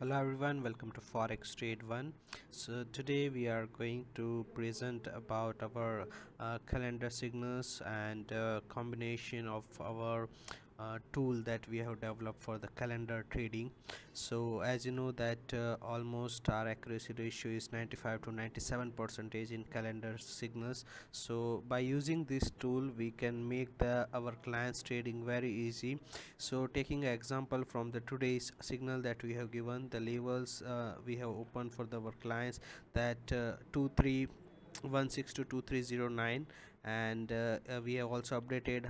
Hello everyone, welcome to Forex Trade1. So today we are going to present about our calendar signals and combination of our tool that we have developed for the calendar trading. So as you know that almost our accuracy ratio is 95% to 97% in calendar signals. So by using this tool we can make our clients trading very easy. So taking an example from the today's signal that we have given, the levels we have opened for our clients, that 2316 to 2309, and we have also updated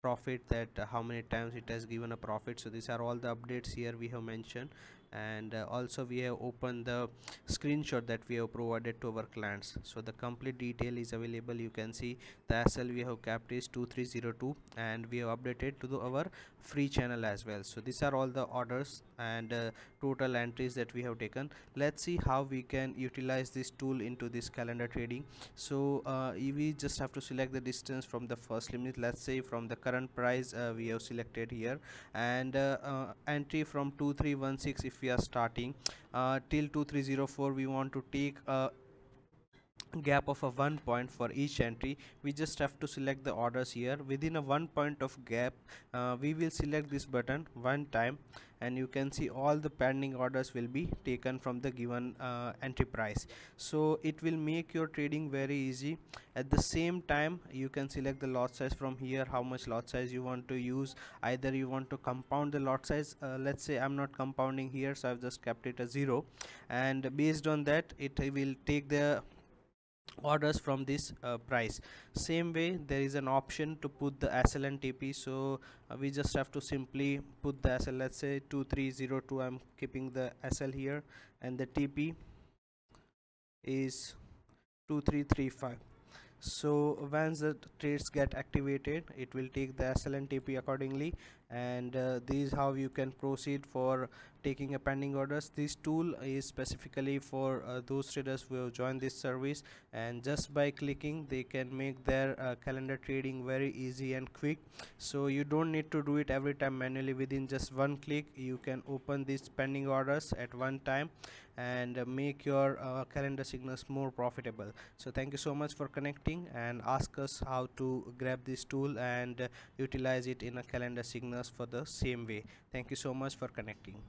profit, that how many times it has given a profit. So these are all the updates here we have mentioned, and also we have opened the screenshot that we have provided to our clients. So the complete detail is available. You can see the SL we have kept is 2302, and we have updated to our free channel as well. So these are all the orders and total entries that we have taken. Let's see how we can utilize this tool into this calendar trading. So we just have to select the distance from the first limit. Let's say from the current price we have selected here, and entry from 2316 if we are starting till 2304, we want to take a gap of a 1 point for each entry. We just have to select the orders here. Within a 1 point of gap we will select this button one time, and you can see all the pending orders will be taken from the given entry price. So it will make your trading very easy. At the same time you can select the lot size from here, how much lot size you want to use. Either you want to compound the lot size, let's say I'm not compounding here, so I've just kept it a 0, and based on that it will take the orders from this price. Same way there is an option to put the SL and TP. So we just have to simply put the SL, let's say 2302, I'm keeping the SL here, and the TP is 2335. So once the trades get activated it will take the SL and TP accordingly, and this is how you can proceed for taking a pending orders. This tool is specifically for those traders who have joined this service, and just by clicking they can make their calendar trading very easy and quick. So you don't need to do it every time manually. Within just one click you can open these pending orders at one time and make your calendar signals more profitable. So thank you so much for connecting and ask us how to grab this tool and utilize it in a calendar signals for the same way. Thank you so much for connecting.